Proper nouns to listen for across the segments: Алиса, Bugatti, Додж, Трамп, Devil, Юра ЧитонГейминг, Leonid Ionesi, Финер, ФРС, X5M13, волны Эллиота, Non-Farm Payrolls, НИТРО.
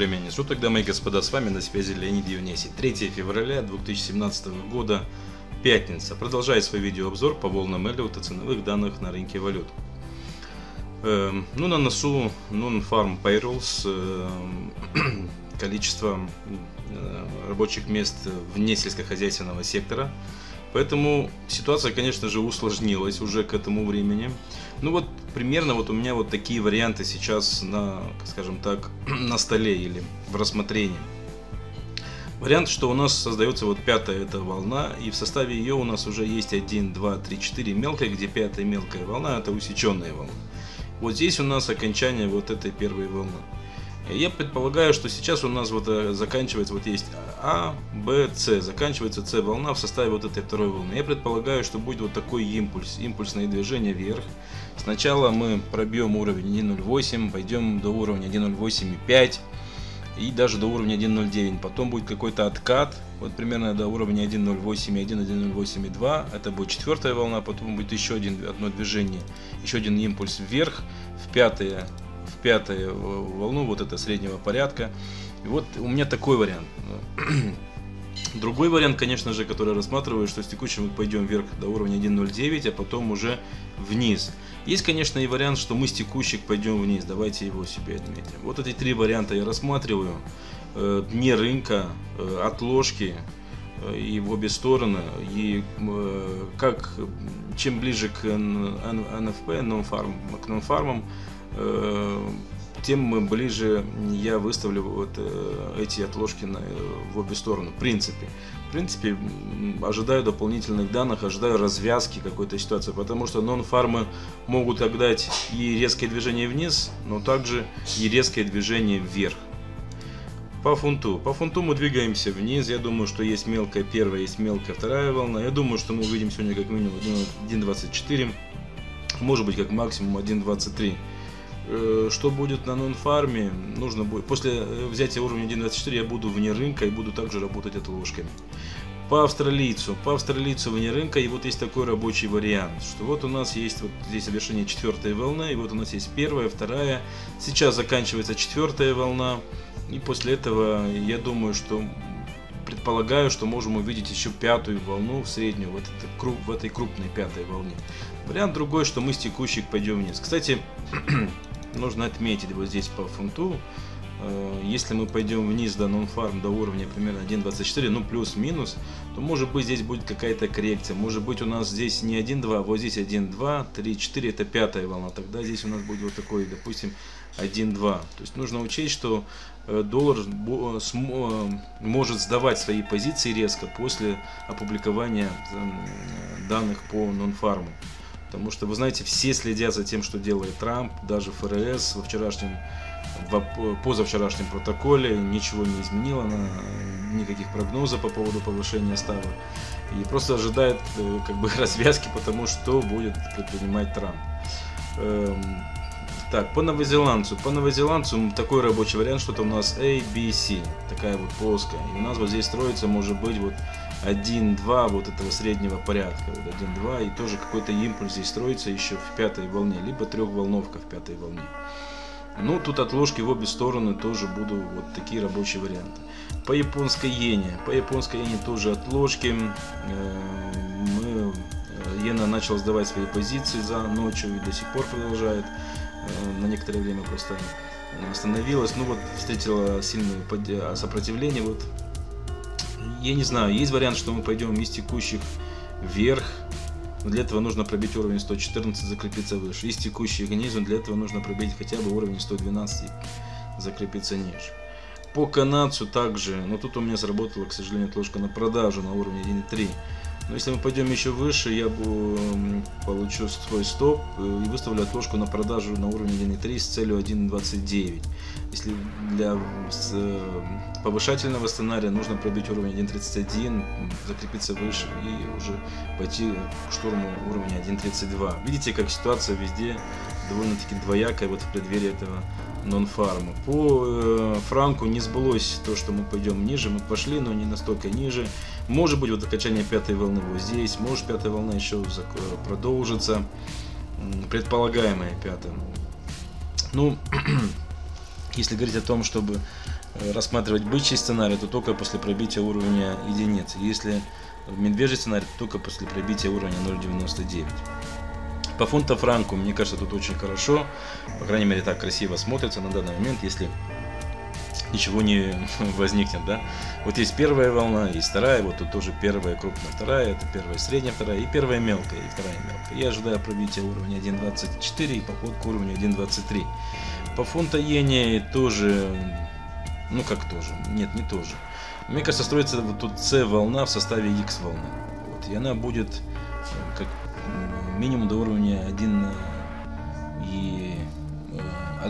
времени суток, дамы и господа, с вами на связи Леонид Ионеси. 3 февраля 2017 года, пятница. Продолжаю свой видеообзор по волнам Эллиота ценовых данных на рынке валют. На носу Non-Farm Payrolls, количество рабочих мест вне сельскохозяйственного сектора. Поэтому ситуация, конечно же, усложнилась уже к этому времени. Ну вот, примерно вот у меня вот такие варианты сейчас на, скажем так, на столе или в рассмотрении. Вариант, что у нас создается вот пятая эта волна, и в составе ее у нас уже есть 1, 2, 3, 4 мелкие, где пятая мелкая волна – это усеченная волна. Вот здесь у нас окончание вот этой первой волны. Я предполагаю, что сейчас у нас вот заканчивается, вот есть А, Б, С, заканчивается С волна в составе вот этой второй волны. Я предполагаю, что будет вот такой импульс, импульсное движение вверх. Сначала мы пробьем уровень 1.08, пойдем до уровня 1.085 и даже до уровня 1.09. Потом будет какой-то откат, вот примерно до уровня 1.08.1, 1.08.2. Это будет четвертая волна, потом будет еще одно движение, еще один импульс вверх в пятую волну, вот это среднего порядка. И вот у меня такой вариант. Другой вариант, конечно же, который рассматриваю, что с текущим мы пойдем вверх до уровня 1.09, а потом уже вниз. Есть, конечно, и вариант, что мы с текущих пойдем вниз. Давайте его себе отметим. Вот эти три варианта я рассматриваю. Дни рынка, отложки и в обе стороны. И как чем ближе к NFP, к Non-Farm, тем мы ближе я выставлю вот эти отложки в обе стороны. В принципе, ожидаю дополнительных данных, ожидаю развязки какой-то ситуации, потому что нон-фармы могут отдать и резкое движение вниз, но также и резкое движение вверх. По фунту мы двигаемся вниз. Я думаю, что есть мелкая первая, есть мелкая вторая волна. Я думаю, что мы увидим сегодня как минимум 1.24, может быть, как максимум 1.23. Что будет на нон-фарме, нужно будет после взятия уровня 1.24, я буду вне рынка и буду также работать отложками. По австралийцу вне рынка, и вот есть такой рабочий вариант, что вот у нас есть вот здесь завершение четвертой волны, и вот у нас есть первая, вторая, сейчас заканчивается четвертая волна, и после этого я думаю, что предполагаю, что можем увидеть еще пятую волну в среднюю, вот в этой крупной пятой волне. Вариант другой, что мы с текущих пойдем вниз. Кстати, нужно отметить вот здесь по фунту, если мы пойдем вниз до нон-фарм, до уровня примерно 1.24, ну плюс-минус, то может быть здесь будет какая-то коррекция. Может быть у нас здесь не 1.2, а вот здесь 1.2, 3.4, это пятая волна. Тогда здесь у нас будет вот такой, допустим, 1.2. То есть нужно учесть, что доллар может сдавать свои позиции резко после опубликования данных по нон-фарму. Потому что, вы знаете, все следят за тем, что делает Трамп, даже ФРС в позавчерашнем протоколе ничего не изменило, никаких прогнозов по поводу повышения ставок. И просто ожидает как бы развязки, потому что будет предпринимать Трамп. Так, по новозеландцу такой рабочий вариант, что-то у нас A, B, C, такая вот плоская. И у нас вот здесь строится, может быть, вот 1-2 вот этого среднего порядка, вот 1-2, и тоже какой-то импульс здесь строится еще в пятой волне, либо трехволновка в пятой волне. Ну, тут отложки в обе стороны тоже буду, вот такие рабочие варианты. По японской иене тоже отложки. Иена начала сдавать свои позиции за ночью и до сих пор продолжает, на некоторое время просто остановилась, ну вот встретила сильное сопротивление. Вот я не знаю, есть вариант, что мы пойдем из текущих вверх, но для этого нужно пробить уровень 114, закрепиться выше. Из текущих вниз, но для этого нужно пробить хотя бы уровень 112, закрепиться ниже. По канадцу также, но тут у меня сработала, к сожалению, отложка на продажу на уровне 1.3. Но если мы пойдем еще выше, я получу свой стоп и выставлю отложку на продажу на уровне 1.3 с целью 1.29. Если для повышательного сценария нужно пробить уровень 1.31, закрепиться выше и уже пойти к штурму уровня 1.32. Видите, как ситуация везде довольно-таки двоякая вот в преддверии этого нон-фарма. По франку не сбылось то, что мы пойдем ниже, мы пошли, но не настолько ниже. Может быть, вот окончание пятой волны вот здесь, может пятая волна еще продолжится, предполагаемая пятая. Ну, если говорить о том, чтобы рассматривать бычий сценарий, то только после пробития уровня единицы. Если медвежий сценарий, то только после пробития уровня 0.99. По фунту-франку, мне кажется, тут очень хорошо. По крайней мере, так красиво смотрится на данный момент, если ничего не возникнет, да. Вот есть первая волна, есть вторая, вот тут тоже первая крупная, вторая, это первая средняя, вторая и первая мелкая, и вторая мелкая. Я ожидаю пробития уровня 1.24 и поход к уровню 1.23. По фунту иене тоже, ну как тоже, нет, не тоже. Мне кажется, строится вот тут С волна в составе X волны. Вот, и она будет как минимум до уровня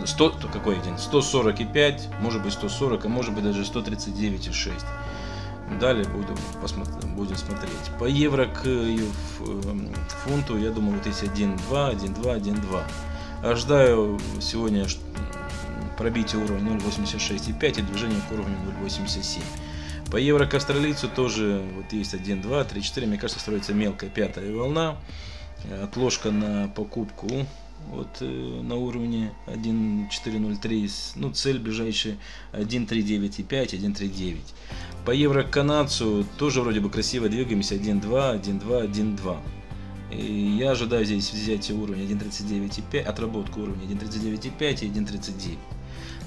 145, может быть 140, а может быть даже 139,6. Далее будем смотреть. По евро к фунту, я думаю, вот есть 1.2, 1.2, 1.2. Ожидаю сегодня пробитие уровня 0.86,5 и движение к уровню 0.87. По евро к австралийцу тоже вот есть 1, 2, 3, 4. Мне кажется, строится мелкая пятая волна. Отложка на покупку вот на уровне 1.403. Ну, цель ближайшая 1.395, 1.39. По евро к канадцу тоже вроде бы красиво двигаемся. 1, 2, 1, 2, 1, 2. И я ожидаю здесь взятие уровня 1.39,5, отработку уровня 1.39,5 и 1.39.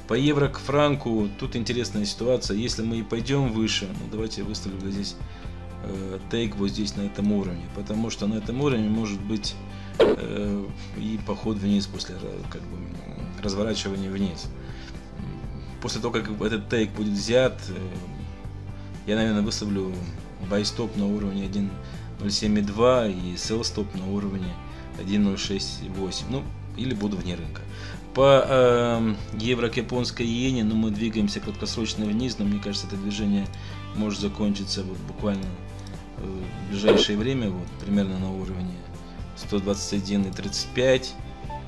По евро к франку тут интересная ситуация. Если мы и пойдем выше, ну, давайте я выставлю здесь тейк вот здесь на этом уровне, потому что на этом уровне может быть и поход вниз после как бы разворачивания вниз. После того как этот тейк будет взят, я, наверное, выставлю buy-stop на уровне 1.072 и sell-stop на уровне 1.068, ну или буду вне рынка. По евро к японской иене, ну, мы двигаемся краткосрочно вниз, но мне кажется, это движение может закончиться вот буквально в ближайшее время, вот примерно на уровне 121,35,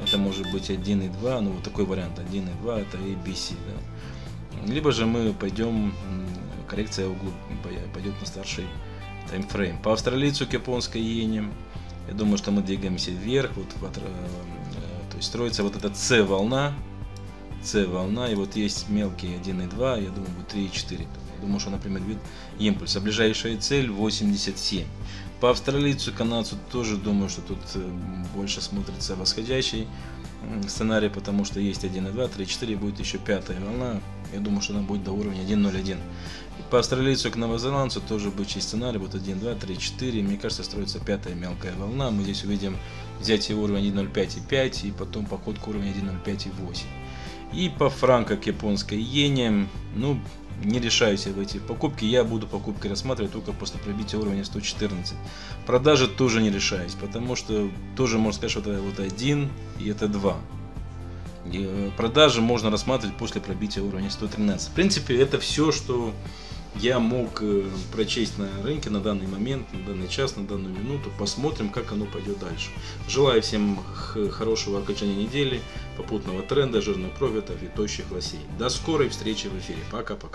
это может быть 1,2, ну вот такой вариант 1,2, это ABC, да. Либо же мы пойдем, коррекция пойдет на старший таймфрейм. По австралийцу к японской иене, я думаю, что мы двигаемся вверх, вот то есть строится вот эта С волна, и вот есть мелкие 1,2, я думаю, 3,4. Я думаю, что, например, будет импульс. А ближайшая цель 87. По австралийцу, канадцу тоже думаю, что тут больше смотрится восходящий сценарий, потому что есть 1,2, 3,4, будет еще пятая волна. Я думаю, что она будет до уровня 1,01. По австралийцу к новозеландцу тоже бычий сценарий, вот 1, 2, 3, 4. Мне кажется, строится пятая мелкая волна. Мы здесь увидим взятие уровень 1.05,5 и потом поход к уровню 1.05,8. И по франку к японской иене, ну, не решаюсь в эти покупки. Я буду покупки рассматривать только после пробития уровня 114. Продажи тоже не решаюсь, потому что тоже можно сказать, что это вот 1 и это 2. И продажи можно рассматривать после пробития уровня 113. В принципе, это все, что я мог прочесть на рынке на данный момент, на данный час, на данную минуту. Посмотрим, как оно пойдет дальше. Желаю всем хорошего окончания недели, попутного тренда, жирных профитов и тощих лосей. До скорой встречи в эфире. Пока-пока.